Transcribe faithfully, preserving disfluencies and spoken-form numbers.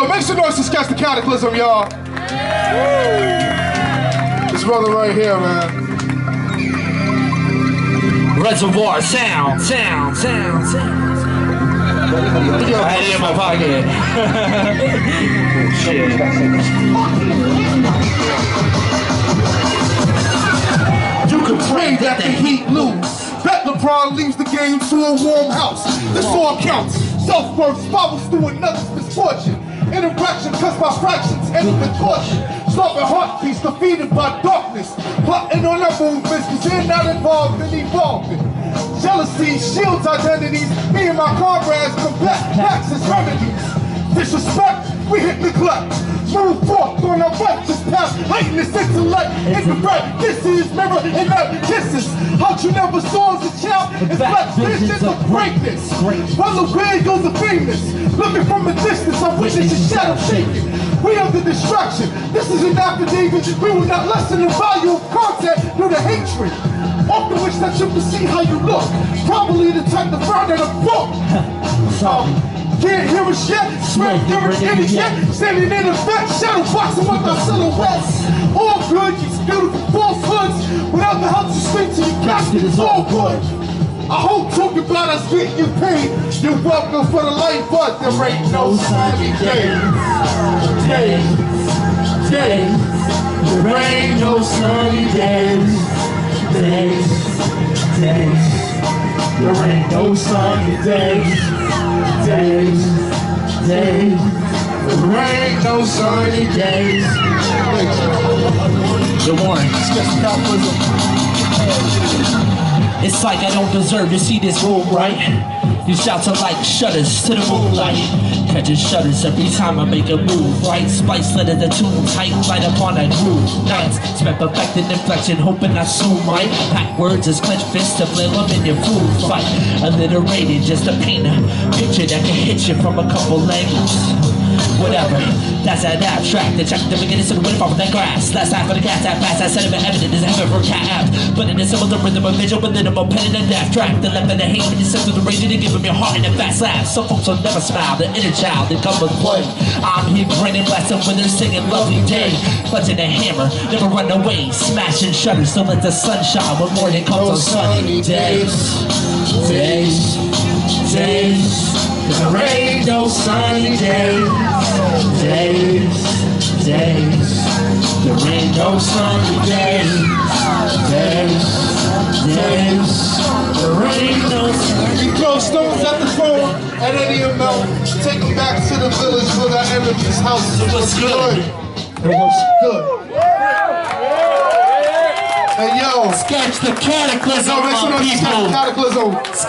Yo, make some noise to Sketch Tha Cataclysm, y'all. This brother right here, man. Reservoir Sound, sound, sound, sound. I had it in my pocket. Shit. You can pray that the Heat lose. Bet LeBron leaves the game to a warm house. This all counts. Self-worth bubbles through another's misfortune. Interaction cuts by fractions, ending with torture. Stopping heartbeats, defeated by darkness. Plotting on their movements, cause they're not involved in evolving. Jealousy shields identities. Me and my comrades combat facts as remedies. Disrespect, we hit neglect. Move forth on our righteous path. Lightness, intellect, infrared. Kisses, mirror, and that kisses. How you never saw as a child is black visions of greatness. Well, aware goes the famous. Looking from a distance, I wish it's a shadow shaking. We are the distraction. This is an affidavit. We will not lessen the value of content through the hatred. Off the wish that you can see how you look. Probably the type to find in a book. um, Can't hear us yet, spread lyrics in it yet. Standing in the back, shadow boxing with our silhouettes. All good, these beautiful falsehoods. Without the help you speak to your casket, it's all good. I hope talking about us getting you paid. You're welcome for the life, but there ain't no slimy game. Game, game. There ain't no sunny game. Days, days, there ain't no sunny days, days, days, there ain't no sunny days. Good morning, Sketch Tha Cataclysm. It's like I don't deserve to see this room, right? These shouts are like shudders to the moonlight. Catching shudders every time I make a move. Right spice, let it attune, tight light upon a groove. Nights spent perfecting inflection, hoping I soon might pack words as clenched fists to flip them in your food fight. Alliterated, just a painter picture that can hit you from a couple angles. Whatever, that's that abstract. The check the beginning of the wind off that grass. Last half of the gas, that fast, that sediment evident is heaven for cat apt. But in a similar rhythm of visual, but then I'm pen and death track. The left and the hate, the sense of the rage, and give him your heart and a fast laugh. Some folks will never smile, the inner child, they come with blood. I'm here grinning, blasting when they're singing lovely day. Clutching a hammer, never run away. Smashing shutters, so let the sun shine when morning comes on sunny days. Days, days. There ain't no sunny days. Days, days, there ain't no sunny days. Days, days, there ain't no sunny days. We throw stones at the phone at any amount. Take them back to the village where that enemy's house. It was good. It was good. And yo, Sketch Tha Cataclysm, yo, make some noise, Sketch Tha Cataclysm.